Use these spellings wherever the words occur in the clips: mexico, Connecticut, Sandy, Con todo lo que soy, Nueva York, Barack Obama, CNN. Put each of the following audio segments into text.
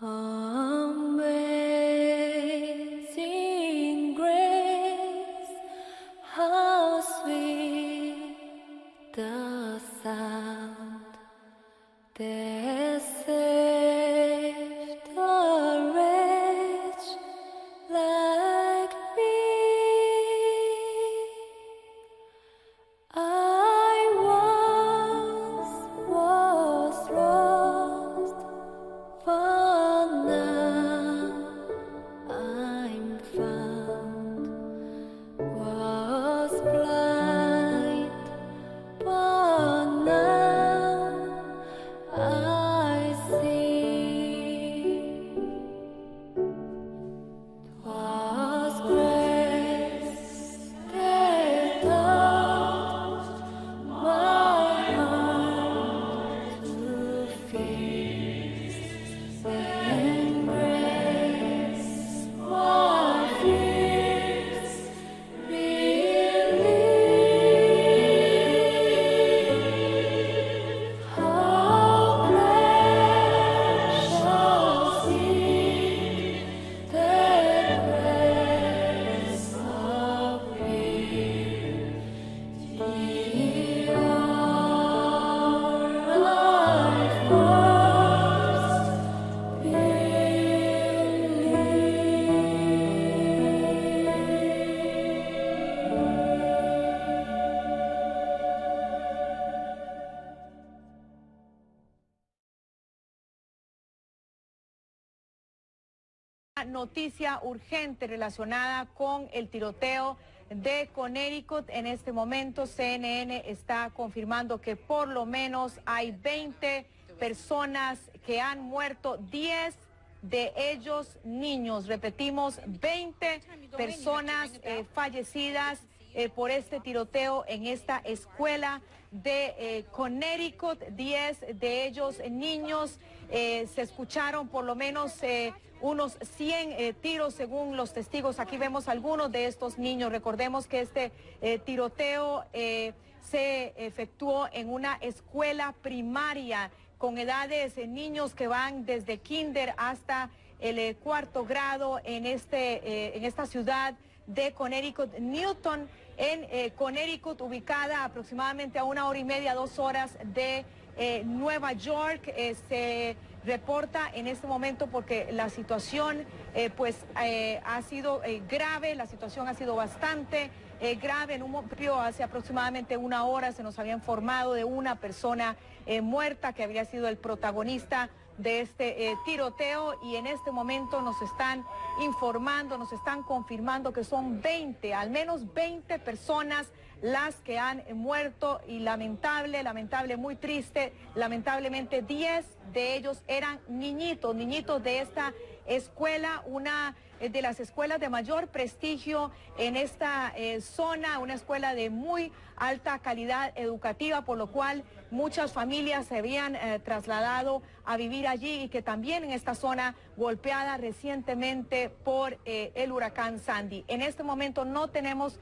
Amazing grace, how sweet the sound that saved the wretch like me. I once was lost, but now I'm found. Was blind, but now I see. 'Twas grace that touched my heart to feast, and grace my fears relieved. How precious is the grace of the hour I first believed. Noticia urgente relacionada con el tiroteo de Connecticut. En este momento CNN está confirmando que por lo menos hay 20 personas que han muerto, 10 de ellos niños. Repetimos, 20 personas fallecidas por este tiroteo en esta escuela de Connecticut, 10 de ellos niños. Se escucharon por lo menos unos 100 tiros según los testigos. Aquí vemos algunos de estos niños. Recordemos que este tiroteo se efectuó en una escuela primaria con edades de niños que van desde kinder hasta el cuarto grado en esta ciudad de Connecticut, Newton, en Connecticut, ubicada aproximadamente a 1 hora y media, 2 horas de Nueva York. Se reporta en este momento porque la situación ha sido grave, la situación ha sido bastante grave. En un periodo hace aproximadamente 1 hora se nos había informado de una persona muerta que habría sido el protagonista de este tiroteo, y en este momento nos están informando, nos están confirmando que son 20, al menos 20 personas las que han muerto, y lamentable, muy triste, lamentablemente 10 de ellos eran niñitos de esta escuela, una de las escuelas de mayor prestigio en esta zona, una escuela de muy alta calidad educativa, por lo cual muchas familias se habían trasladado a vivir allí, y que también en esta zona golpeada recientemente por el huracán Sandy. En este momento no tenemos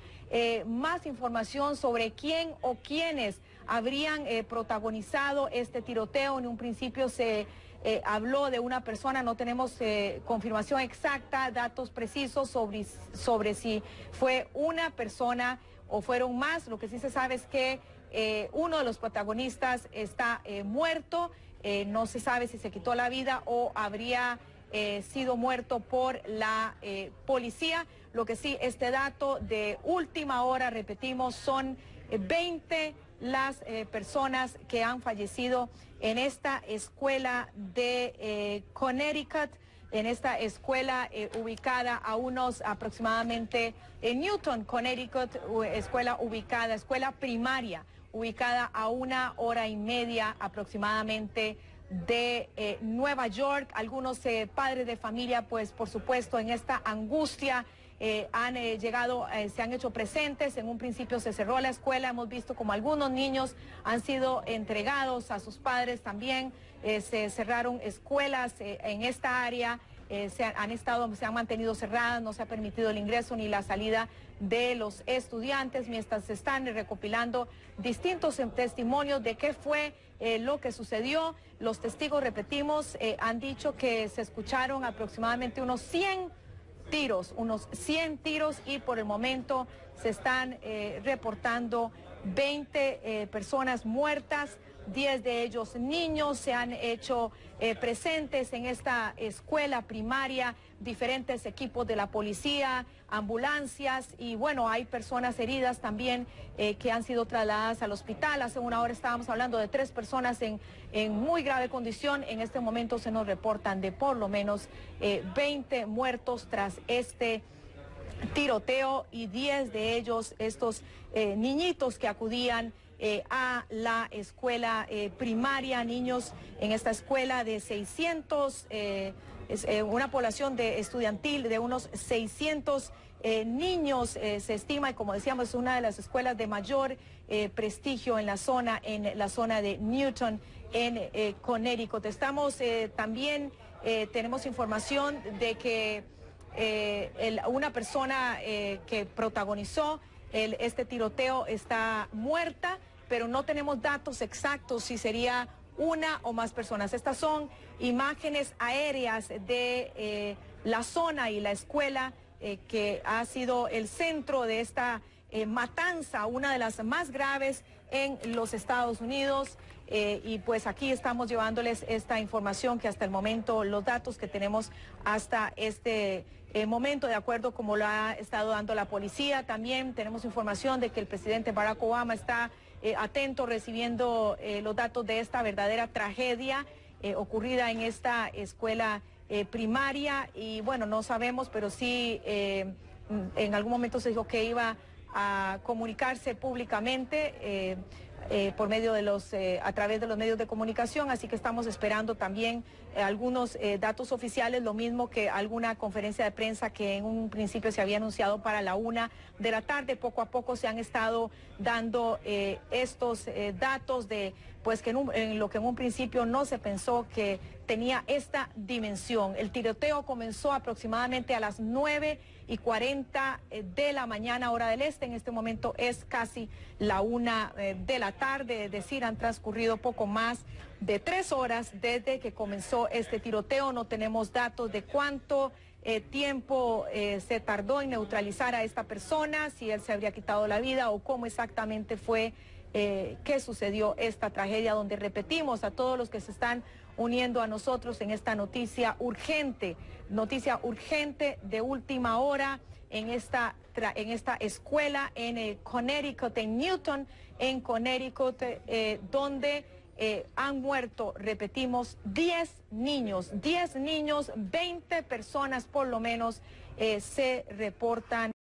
más información sobre quién o quiénes habrían protagonizado este tiroteo. En un principio se habló de una persona, no tenemos confirmación exacta, datos precisos sobre si fue una persona o fueron más. Lo que sí se sabe es que uno de los protagonistas está muerto. No se sabe si se quitó la vida o habría sido muerto por la policía. Lo que sí, este dato de última hora, repetimos, son 20 las personas que han fallecido en esta escuela de Connecticut, en esta escuela ubicada a unos aproximadamente en Newton, Connecticut, escuela primaria, ubicada a 1 hora y media aproximadamente de Nueva York. Algunos padres de familia, pues por supuesto, en esta angustia han llegado, se han hecho presentes. En un principio se cerró la escuela, hemos visto como algunos niños han sido entregados a sus padres también. Se cerraron escuelas en esta área se han mantenido cerradas, no se ha permitido el ingreso ni la salida de los estudiantes, mientras se están recopilando distintos testimonios de qué fue lo que sucedió. Los testigos, repetimos, han dicho que se escucharon aproximadamente unos 100 tiros y por el momento se están reportando 20 personas muertas, 10 de ellos niños. Se han hecho presentes en esta escuela primaria diferentes equipos de la policía, ambulancias y bueno, hay personas heridas también que han sido trasladadas al hospital. Hace una hora estábamos hablando de 3 personas en muy grave condición. En este momento se nos reportan de por lo menos 20 muertos tras este tiroteo y 10 de ellos estos niñitos que acudían a la escuela primaria, niños en esta escuela de 600, una población de estudiantil de unos 600 niños se estima, y como decíamos es una de las escuelas de mayor prestigio en la zona de Newton, en Connecticut. Estamos también, tenemos información de que una persona que protagonizó este tiroteo está muerta, pero no tenemos datos exactos si sería una o más personas. Estas son imágenes aéreas de la zona y la escuela que ha sido el centro de esta matanza, una de las más graves en los Estados Unidos. Y pues aquí estamos llevándoles esta información que hasta el momento, los datos que tenemos hasta este momento, de acuerdo como lo ha estado dando la policía. También tenemos información de que el presidente Barack Obama está atento, recibiendo los datos de esta verdadera tragedia ocurrida en esta escuela primaria. Y bueno, no sabemos, pero sí en algún momento se dijo que iba a comunicarse públicamente por medio de a través de los medios de comunicación, así que estamos esperando también algunos datos oficiales, lo mismo que alguna conferencia de prensa que en un principio se había anunciado para la 1 de la tarde. Poco a poco se han estado dando estos datos de, pues, que en lo que en un principio no se pensó que tenía esta dimensión. El tiroteo comenzó aproximadamente a las 9:40 de la mañana, hora del este. En este momento es casi la 1 de la tarde, es decir, han transcurrido poco más de 3 horas desde que comenzó este tiroteo. No tenemos datos de cuánto tiempo se tardó en neutralizar a esta persona, si él se habría quitado la vida o cómo exactamente fue que sucedió esta tragedia, donde repetimos a todos los que se están uniendo a nosotros en esta noticia urgente de última hora en esta escuela en Connecticut, en Newton, en Connecticut, donde han muerto, repetimos, 10 niños, 20 personas por lo menos se reportan.